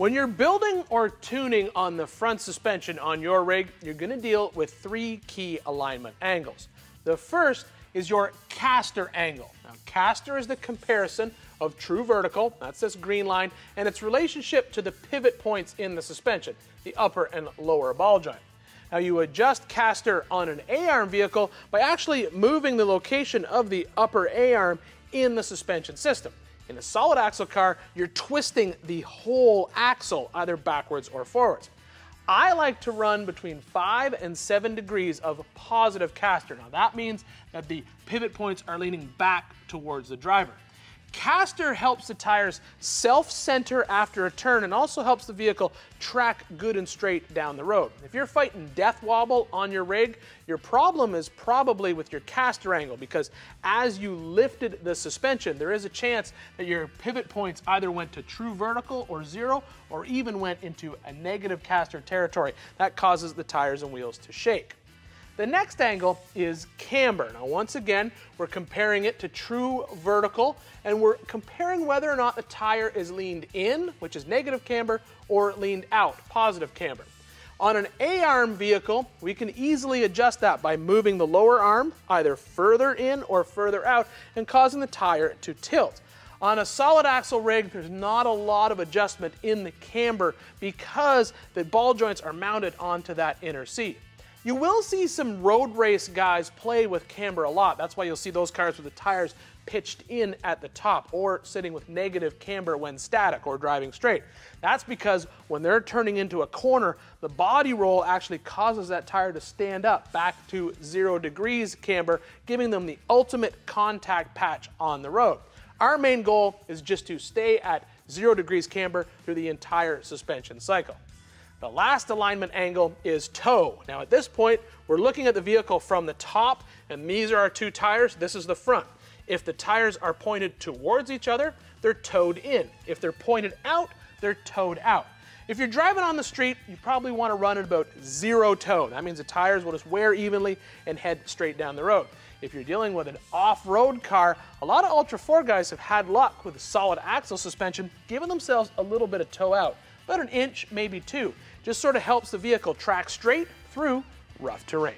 When you're building or tuning on the front suspension on your rig, you're gonna deal with three key alignment angles. The first is your caster angle. Now, caster is the comparison of true vertical, that's this green line, and its relationship to the pivot points in the suspension, the upper and lower ball joint. Now, you adjust caster on an A-arm vehicle by actually moving the location of the upper A-arm in the suspension system. In a solid axle car, you're twisting the whole axle, either backwards or forwards. I like to run between 5 and 7 degrees of positive caster. Now that means that the pivot points are leaning back towards the driver. Caster helps the tires self-center after a turn and also helps the vehicle track good and straight down the road. If you're fighting death wobble on your rig, your problem is probably with your caster angle, because as you lifted the suspension, there is a chance that your pivot points either went to true vertical or zero, or even went into a negative caster territory. That causes the tires and wheels to shake. The next angle is camber. Now once again, we're comparing it to true vertical, and we're comparing whether or not the tire is leaned in, which is negative camber, or leaned out, positive camber. On an A-arm vehicle, we can easily adjust that by moving the lower arm either further in or further out and causing the tire to tilt. On a solid axle rig, there's not a lot of adjustment in the camber because the ball joints are mounted onto that inner seat. You will see some road race guys play with camber a lot. That's why you'll see those cars with the tires pitched in at the top or sitting with negative camber when static or driving straight. That's because when they're turning into a corner, the body roll actually causes that tire to stand up back to 0 degrees camber, giving them the ultimate contact patch on the road. Our main goal is just to stay at 0 degrees camber through the entire suspension cycle. The last alignment angle is toe. Now at this point, we're looking at the vehicle from the top, and these are our two tires. This is the front. If the tires are pointed towards each other, they're towed in. If they're pointed out, they're towed out. If you're driving on the street, you probably want to run at about zero toe. That means the tires will just wear evenly and head straight down the road. If you're dealing with an off-road car, a lot of Ultra 4 guys have had luck with a solid axle suspension, giving themselves a little bit of toe out. About 1 inch, maybe 2. Just sort of helps the vehicle track straight through rough terrain.